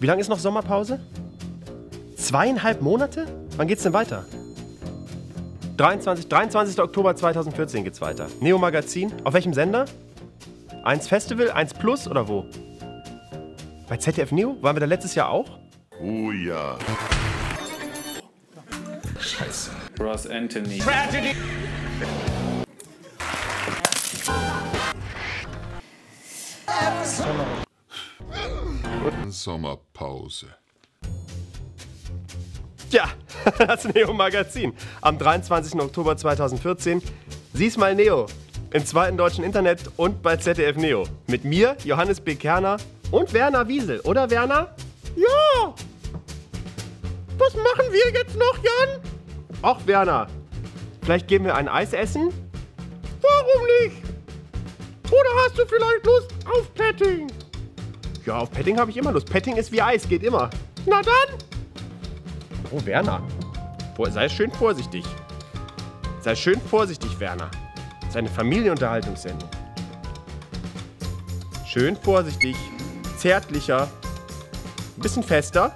Wie lange ist noch Sommerpause? 2,5 Monate? Wann geht's denn weiter? 23. Oktober 2014 geht's weiter. Neo Magazin. Auf welchem Sender? 1 Festival, 1 Plus oder wo? Bei ZDF Neo? Waren wir da letztes Jahr auch? Oh ja. Scheiße. Ross Anthony. Tragedy. Sommerpause. Ja, das Neo Magazin. Am 23. Oktober 2014. Sieh's mal Neo. Im zweiten deutschen Internet und bei ZDF Neo. Mit mir, Johannes B. Kerner und Werner Wiesel. Oder Werner? Ja! Was machen wir jetzt noch, Jan? Ach, Werner. Vielleicht gehen wir ein Eis essen? Warum nicht? Oder hast du vielleicht Lust auf Petting? Ja, auf Petting habe ich immer Lust. Petting ist wie Eis, geht immer. Na dann! Oh, Werner. Sei schön vorsichtig. Sei schön vorsichtig, Werner. Das ist eine Familienunterhaltungssendung. Schön vorsichtig. Zärtlicher. Ein bisschen fester.